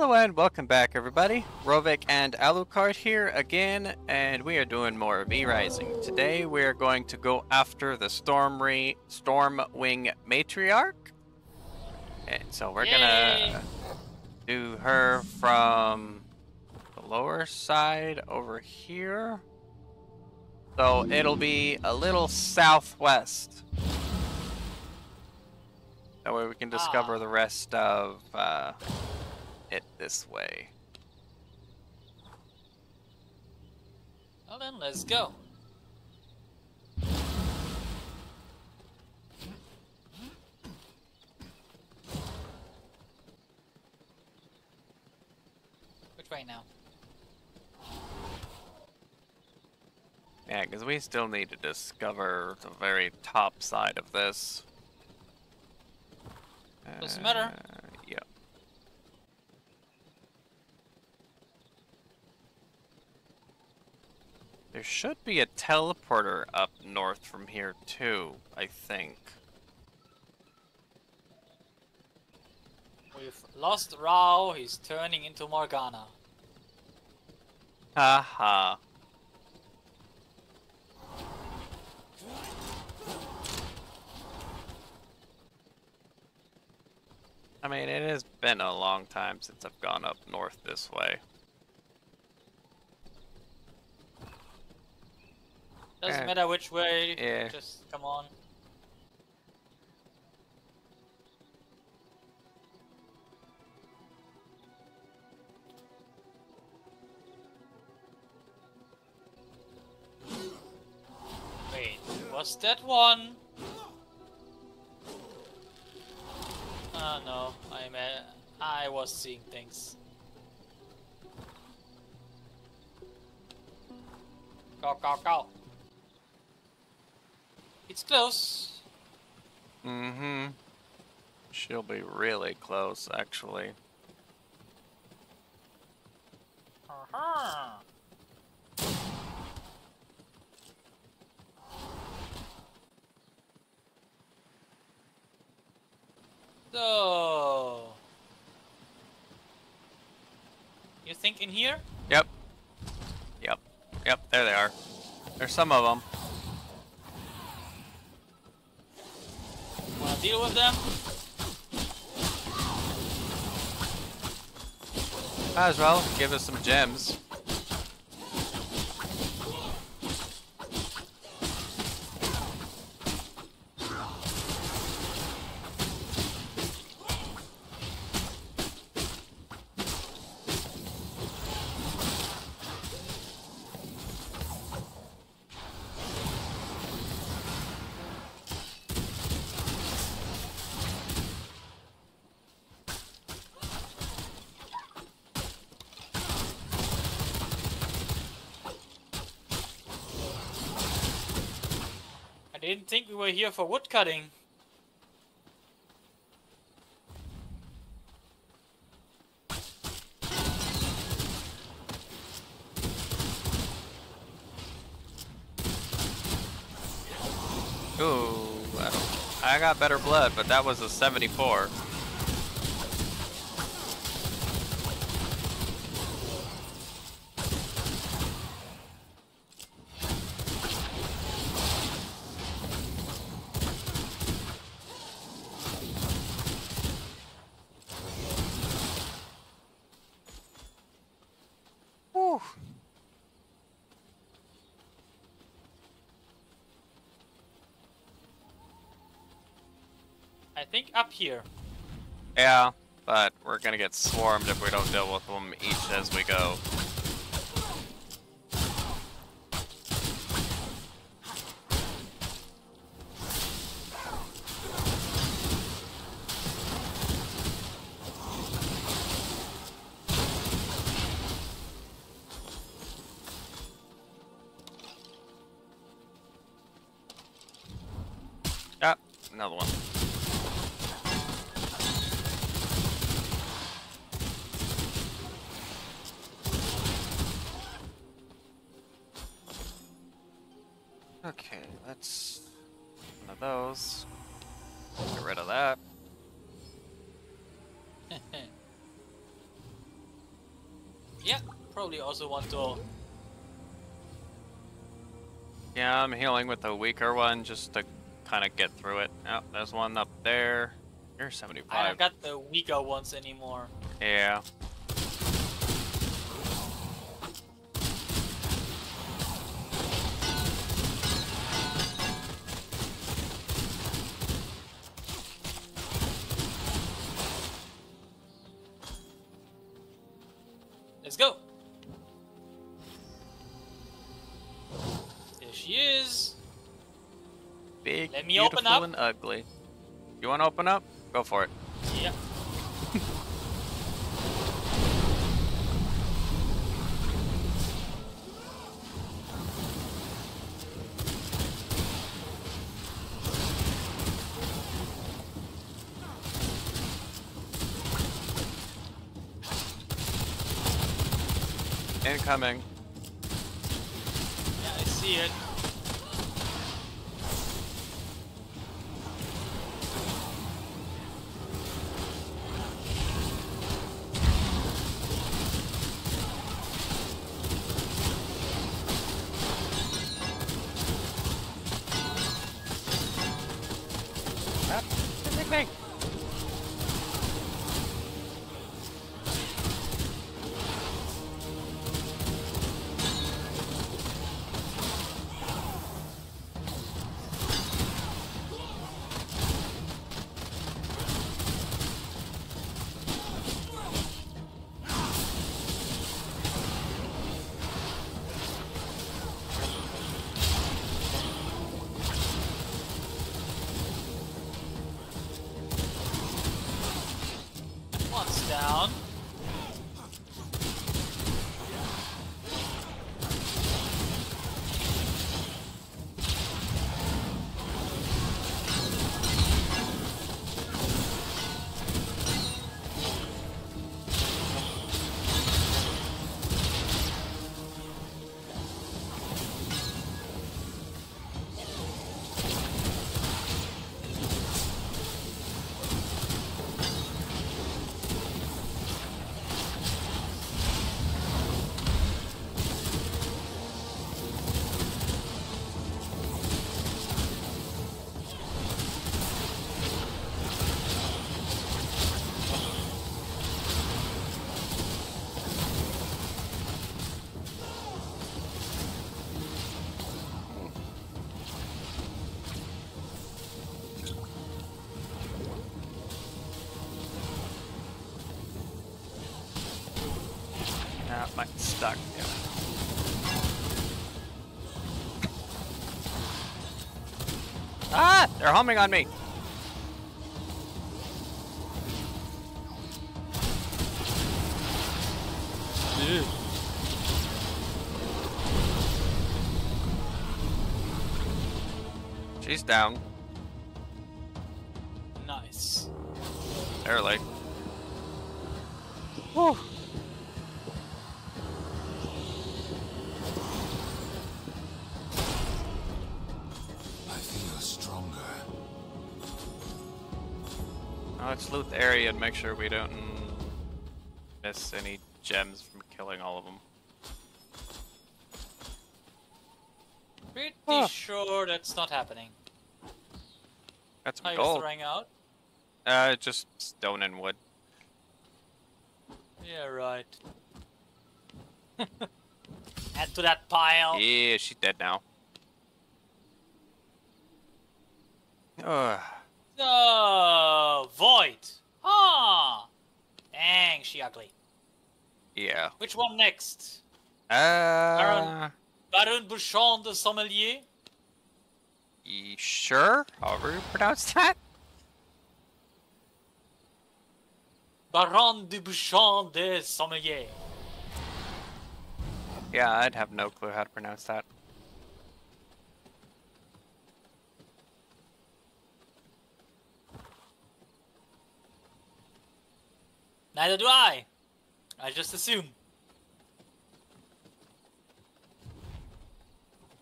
Hello and welcome back, everybody. Rovac and Alucard here again, and we are doing more V Rising. Today we are going to go after the Stormwing Matriarch. And so we're gonna do her from the lower side over here. So it'll be a little southwest. That way we can discover the rest of it this way. Well then, let's go. Which way now? Yeah, because we still need to discover the very top side of this. Doesn't matter. Yeah. There should be a teleporter up north from here too, I think. We've lost Rao, he's turning into Morgana. Haha. I mean, it has been a long time since I've gone up north this way. Doesn't matter which way, just come on. Wait, was that one? No, I was seeing things. Go, go, go! It's close. Mm-hmm. She'll be really close, actually. Uh-huh. So, you think in here? Yep. Yep. Yep, there they are. There's some of them. Wanna deal with them? Might as well give us some gems. I didn't think we were here for wood cutting. Ooh, I got better blood, but that was a 74. I think up here. Yeah, but we're gonna get swarmed if we don't deal with them each as we go. Ah, another one. Okay, that's one of those. Get rid of that. Yeah, probably also one door. Yeah, I'm healing with the weaker one just to kind of get through it. Oh, there's one up there. You're 75. I don't got the weaker ones anymore. Yeah. Let's go. There she is. Big, let me open up. And ugly. You want to open up? Go for it. Yeah. Incoming. Yeah, I see it. Down. Stuck. Yeah. Ah! They're humming on me! Dude. She's down. Nice. Barely. Whew. Let's loot the area and make sure we don't miss any gems from killing all of them. Pretty sure that's not happening. That's gold. Are you throwing out? Just stone and wood. Yeah, right. Add to that pile. Yeah, she's dead now. Ugh. Oh, Void. Ah, dang, she ugly. Yeah. Which one next? Baron Bouchon de Sommelier. Sure. However you pronounce that. Baron de Bouchon de Sommelier. Yeah, I'd have no clue how to pronounce that. Neither do I. I just assume.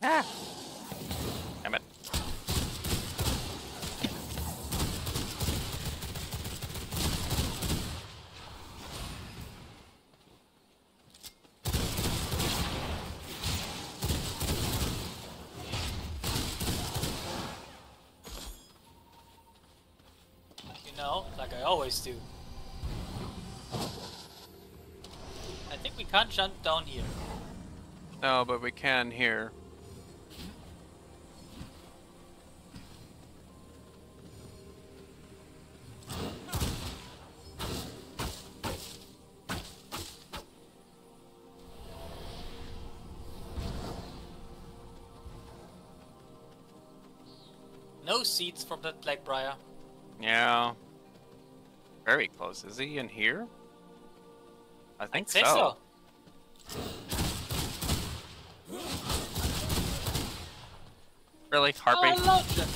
Ah. Damn it. No, like I always do. I think we can't jump down here. No, but we can here. No seeds from that Black Briar. Yeah. Very close. Is he in here? I think so. Really? Harpy? Oh, I love them.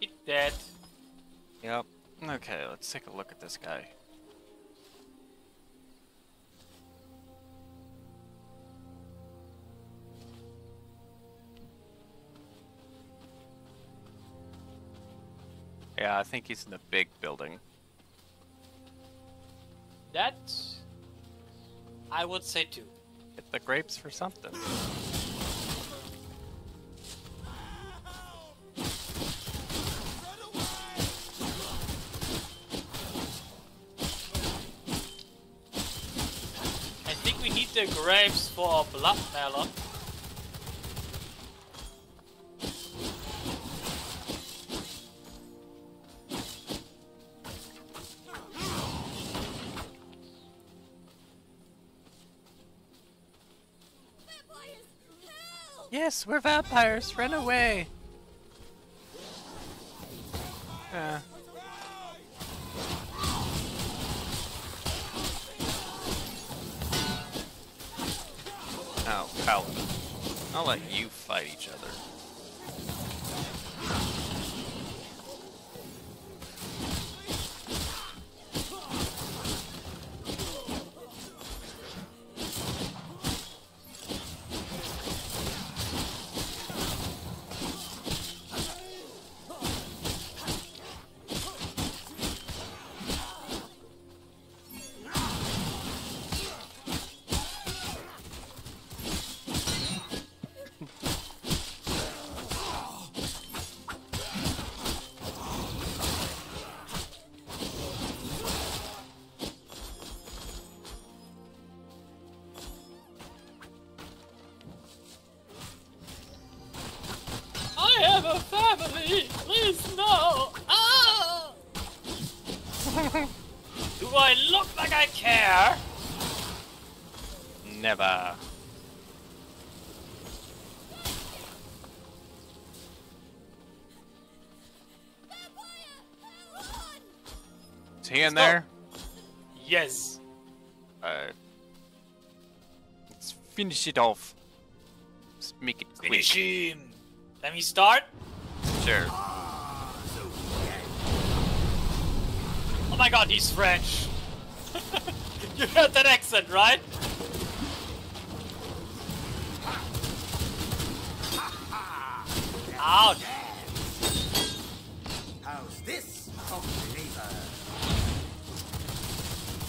He's dead. Yep. Okay, let's take a look at this guy. Yeah, I think he's in the big building. That... I would say too. Get the grapes for something. I think we need the grapes for a blood melon. Yes, we're vampires! Run away! Oh, Paladin. I'll let you fight each other. Please, no! Oh! Do I look like I care? Never. Is he in there? Yes. Let's finish it off. Let's make it quick. Finish him. Let me start. Sure. Oh my god, he's French! You heard that accent, right? Ouch! How's this?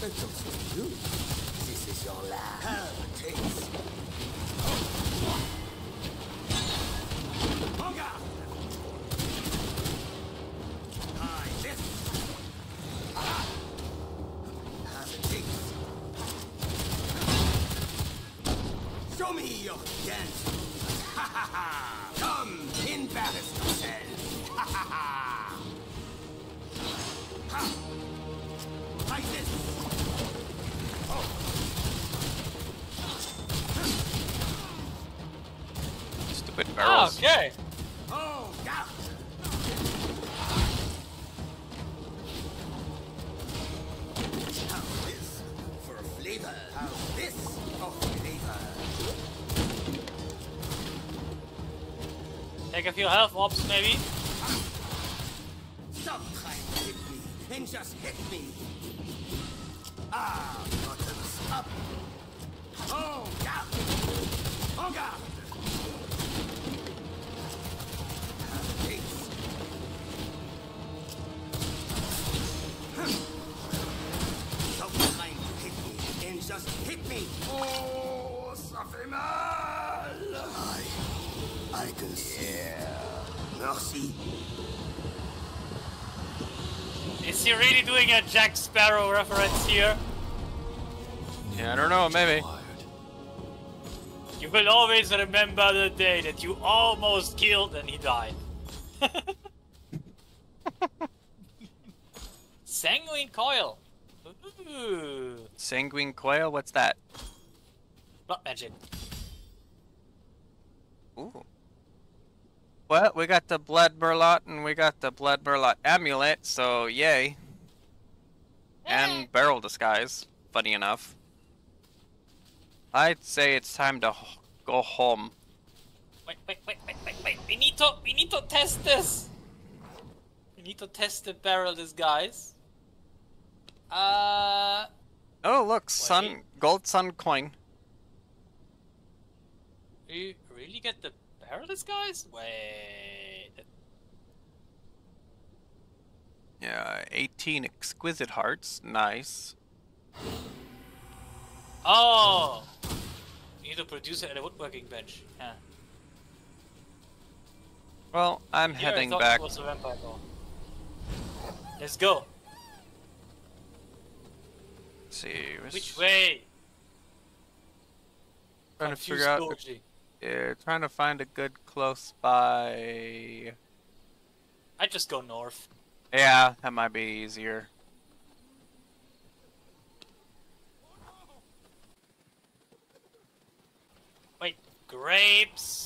This is your last taste. Show me your dance. Ha ha ha! Come, embarrass yourself. Ha ha ha! Ha! Like this. Oh. Stupid barrels. Okay. Oh God. How's this for a flavor? How's this for flavor? Take a few health ops, maybe. Sometimes hit me, then just hit me. Ah, buttons up. Oh, God. Oh, God. Sometimes hit me, then just hit me. hit me! Oh, ça fait mal! I can hear. Merci. Is he really doing a Jack Sparrow reference here? Yeah, I don't know, maybe. You will always remember the day that you almost killed and he died. Sanguine Coil. Ooh. Sanguine Coil, what's that? Blood magic. Ooh. Well, we got the blood burlot and we got the blood burlot amulet, so yay. And barrel disguise, funny enough. I'd say it's time to go home. Wait. We need to test this. We need to test the barrel disguise. Oh, look, gold sun coin. You really get the barrel disguise? Wait. Yeah, 18 exquisite hearts. Nice. Oh! You need to produce it at a woodworking bench. Huh. Well, I'm heading back. Let's go. Let's see. Which way? Trying to figure out. Yeah, trying to find a good close by. I'd just go north. Yeah, that might be easier. Wait, grapes.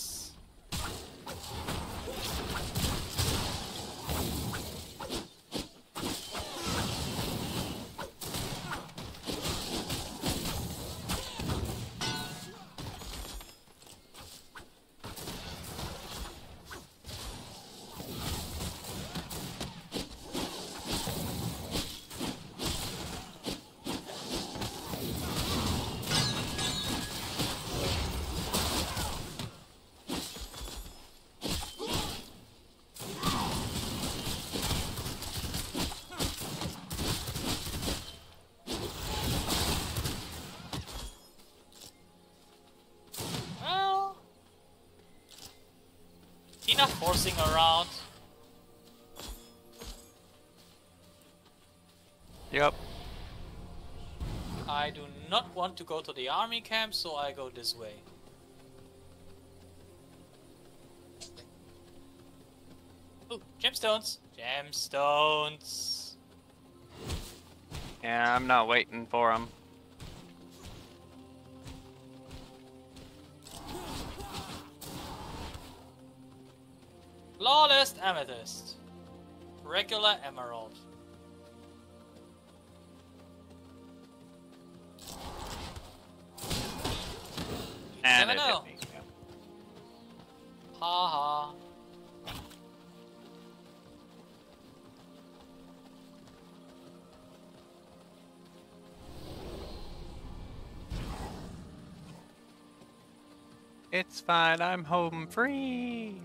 Enough forcing around. Yep. I do not want to go to the army camp, so I go this way. Ooh, gemstones! Gemstones! Yeah, I'm not waiting for them. Flawless amethyst. Regular emerald. And never know. Ha ha. It's fine, I'm home free.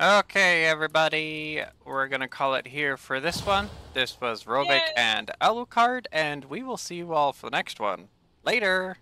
Okay, everybody, we're gonna call it here for this one. This was Rovac and Alucard, and we will see you all for the next one. Later!